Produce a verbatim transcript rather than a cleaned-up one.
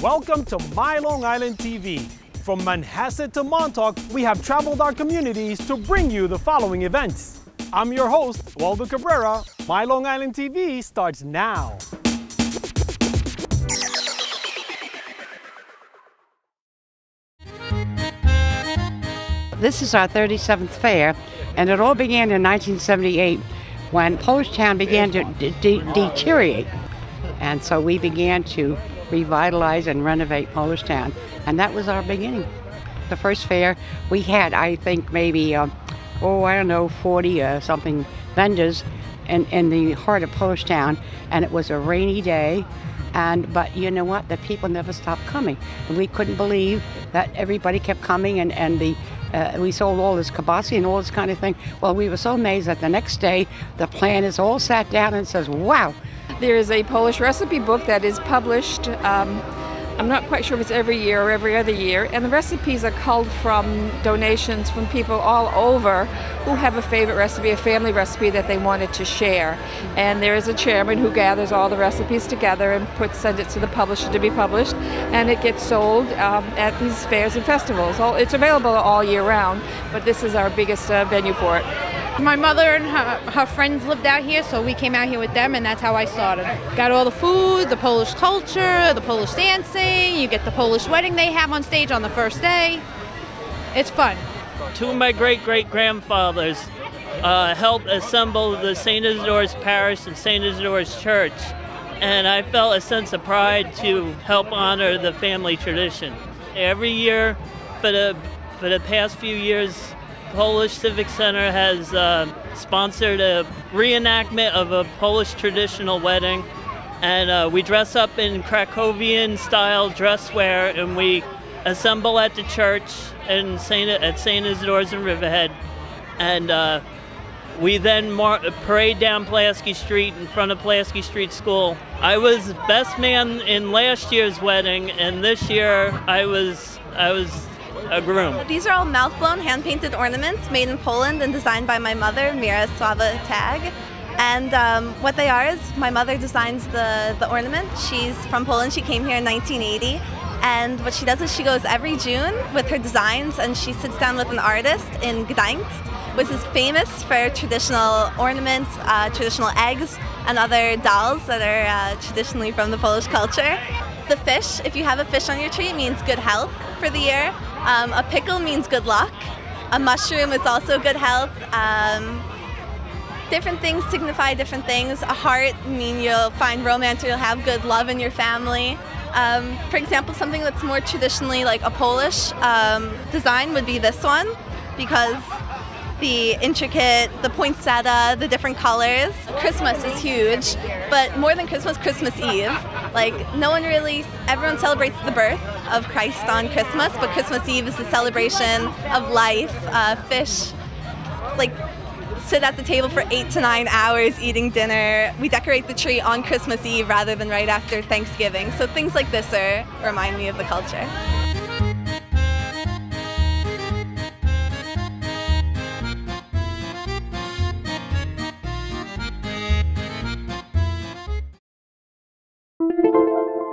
Welcome to My Long Island T V. From Manhasset to Montauk, we have traveled our communities to bring you the following events. I'm your host, Waldo Cabrera. My Long Island T V starts now. This is our thirty-seventh fair, and it all began in nineteen seventy-eight when Polish Town began to de de deteriorate. And so we began to revitalize and renovate Polish Town, and that was our beginning. The first fair, we had, I think, maybe, uh, oh, I don't know, forty or something vendors in, in the heart of Polish Town, and it was a rainy day. And, but you know what? The people never stopped coming. And we couldn't believe that everybody kept coming, and, and the, uh, we sold all this kibasi and all this kind of thing. Well, we were so amazed that the next day, the planners all sat down and says, wow. There is a Polish recipe book that is published. Um, I'm not quite sure if it's every year or every other year. And the recipes are culled from donations from people all over who have a favorite recipe, a family recipe that they wanted to share. And there is a chairman who gathers all the recipes together and puts, sends it to the publisher to be published. And it gets sold um, at these fairs and festivals. All, it's available all year round, but this is our biggest uh, venue for it. My mother and her, her friends lived out here, so we came out here with them, and that's how I started. Got all the food, the Polish culture, the Polish dancing, you get the Polish wedding they have on stage on the first day. It's fun. Two of my great-great-grandfathers uh, helped assemble the Saint Isidore's Parish and Saint Isidore's Church, and I felt a sense of pride to help honor the family tradition. Every year for the, for the past few years, Polish Civic Center has uh, sponsored a reenactment of a Polish traditional wedding, and uh, we dress up in Krakowian style dresswear, and we assemble at the church in Saint, at Saint Isidore's in Riverhead, and uh, we then mar parade down Pulaski Street in front of Pulaski Street School. I was best man in last year's wedding, and this year I was I was. a groom. These are all mouth-blown, hand-painted ornaments made in Poland and designed by my mother, Mira Sława Tag. And um, what they are is my mother designs the, the ornament. She's from Poland. She came here in nineteen eighty. And what she does is she goes every June with her designs, and she sits down with an artist in Gdańsk, which is famous for traditional ornaments, uh, traditional eggs, and other dolls that are uh, traditionally from the Polish culture. The fish, if you have a fish on your tree, it means good health for the year. Um, a pickle means good luck. A mushroom is also good health. Um, different things signify different things. A heart means you'll find romance or you'll have good love in your family. Um, for example, something that's more traditionally like a Polish um, design would be this one, because the intricate, the poinsettia, the different colors. Christmas is huge, but more than Christmas, Christmas Eve. Like, no one really, everyone celebrates the birth of Christ on Christmas, but Christmas Eve is the celebration of life. Uh, fish, like, sit at the table for eight to nine hours eating dinner. We decorate the tree on Christmas Eve rather than right after Thanksgiving. So things like this are, remind me of the culture. Thank you.